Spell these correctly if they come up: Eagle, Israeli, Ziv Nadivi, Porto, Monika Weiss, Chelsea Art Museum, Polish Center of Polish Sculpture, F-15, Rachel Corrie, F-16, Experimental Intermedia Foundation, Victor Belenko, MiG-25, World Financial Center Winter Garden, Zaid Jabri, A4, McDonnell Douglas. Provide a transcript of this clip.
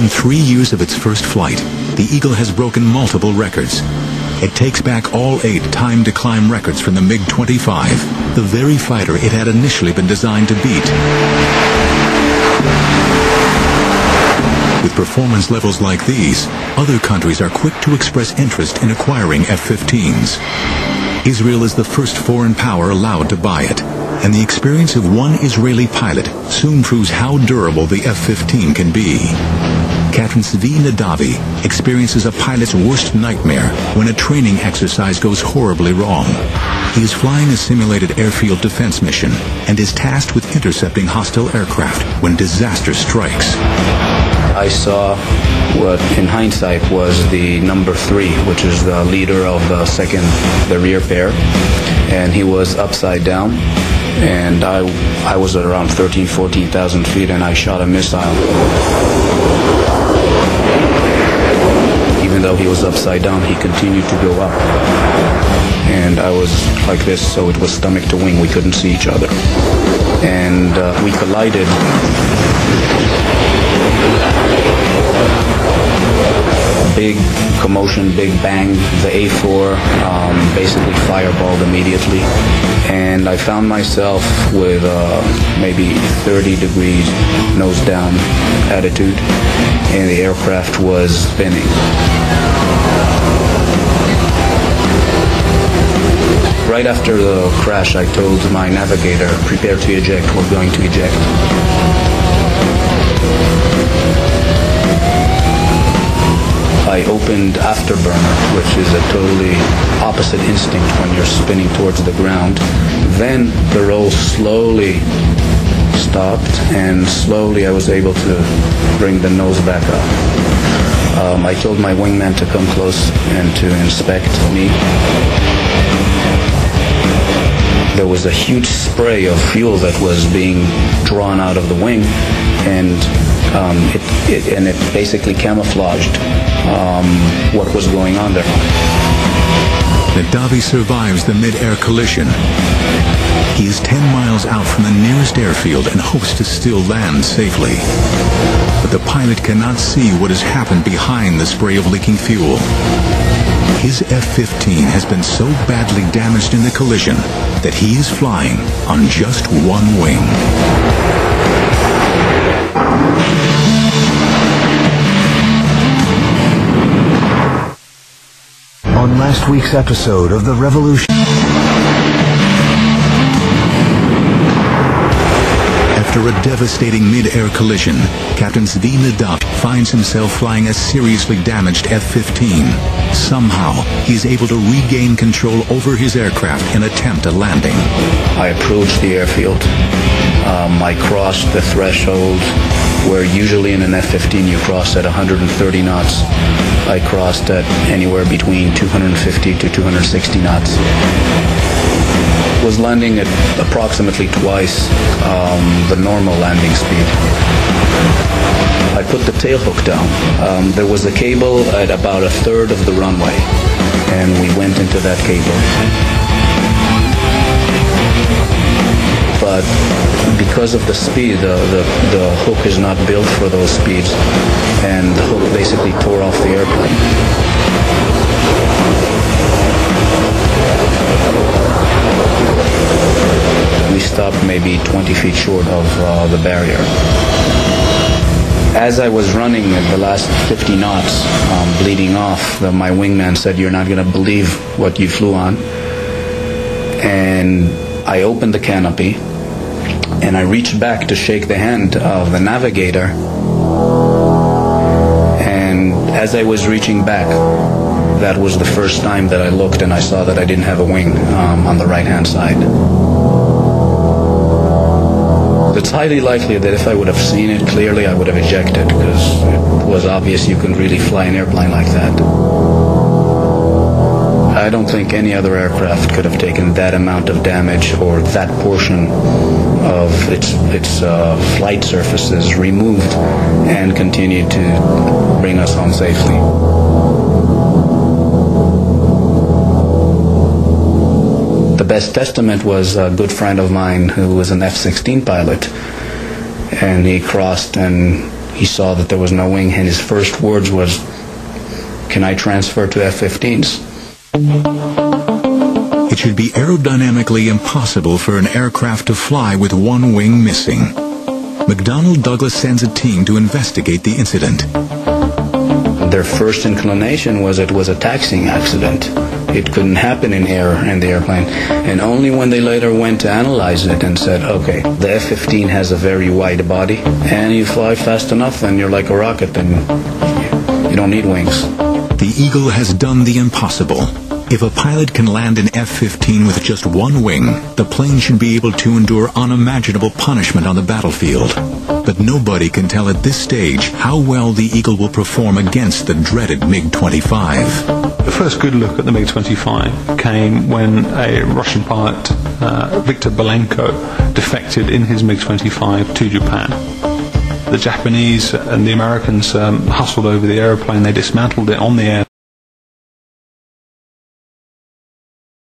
Within 3 years of its first flight, the Eagle has broken multiple records. It takes back all 8 time to climb records from the MiG-25, the very fighter it had initially been designed to beat. With performance levels like these, other countries are quick to express interest in acquiring F-15s. Israel is the first foreign power allowed to buy it, and the experience of one Israeli pilot soon proves how durable the F-15 can be. Captain Ziv Nadivi experiences a pilot's worst nightmare when a training exercise goes horribly wrong. He is flying a simulated airfield defense mission and is tasked with intercepting hostile aircraft when disaster strikes. I saw what in hindsight was the number 3, which is the leader of the rear pair, and he was upside down. And I was at around 13,000, 14,000 feet, and I shot a missile. Even though he was upside down, he continued to go up. And I was like this, so it was stomach to wing. We couldn't see each other. And we collided. Big commotion, big bang. The A4 basically fireballed immediately. And I found myself with maybe 30 degrees nose down attitude, and the aircraft was spinning. Right after the crash, I told my navigator, prepare to eject, we're going to eject. I opened afterburner, which is a totally opposite instinct when you're spinning towards the ground. Then the roll slowly stopped, and slowly I was able to bring the nose back up. I told my wingman to come close and to inspect me. There was a huge spray of fuel that was being drawn out of the wing, and it basically camouflaged what was going on there. Nadivi survives the mid-air collision. He is 10 miles out from the nearest airfield and hopes to still land safely. But the pilot cannot see what has happened behind the spray of leaking fuel. His F-15 has been so badly damaged in the collision that he is flying on just one wing. On last week's episode of The Revolution, after a devastating mid-air collision, Captain Ziv Nadivi finds himself flying a seriously damaged F-15. Somehow, he is able to regain control over his aircraft and attempt a landing. I approached the airfield. I crossed the threshold where usually in an F-15 you cross at 130 knots. I crossed at anywhere between 250 to 260 knots. Was landing at approximately twice the normal landing speed. I put the tailhook down. There was a cable at about 1/3 of the runway, and we went into that cable. But because of the speed, the hook is not built for those speeds, and the hook basically tore off the airplane. We stopped maybe 20 feet short of the barrier. As I was running at the last 50 knots, bleeding off, my wingman said, "You're not going to believe what you flew on." And I opened the canopy, and I reached back to shake the hand of the navigator. And as I was reaching back, that was the first time that I looked and I saw that I didn't have a wing on the right-hand side. It's highly likely that if I would have seen it clearly, I would have ejected, because it was obvious you couldn't really fly an airplane like that. I don't think any other aircraft could have taken that amount of damage or that portion of its flight surfaces removed and continued to bring us home safely. The best testament was a good friend of mine who was an F-16 pilot, and he crossed and he saw that there was no wing, and his first words was, "Can I transfer to F-15s? It should be aerodynamically impossible for an aircraft to fly with one wing missing. McDonnell Douglas sends a team to investigate the incident. Their first inclination was it was a taxiing accident. It couldn't happen in air in the airplane. And only when they later went to analyze it and said, okay, the F-15 has a very wide body, and you fly fast enough and you're like a rocket and you don't need wings. The Eagle has done the impossible. If a pilot can land an F-15 with just one wing, the plane should be able to endure unimaginable punishment on the battlefield. But nobody can tell at this stage how well the Eagle will perform against the dreaded MiG-25. The first good look at the MiG-25 came when a Russian pilot, Victor Belenko, defected in his MiG-25 to Japan. The Japanese and the Americans hustled over the airplane, they dismantled it on the air.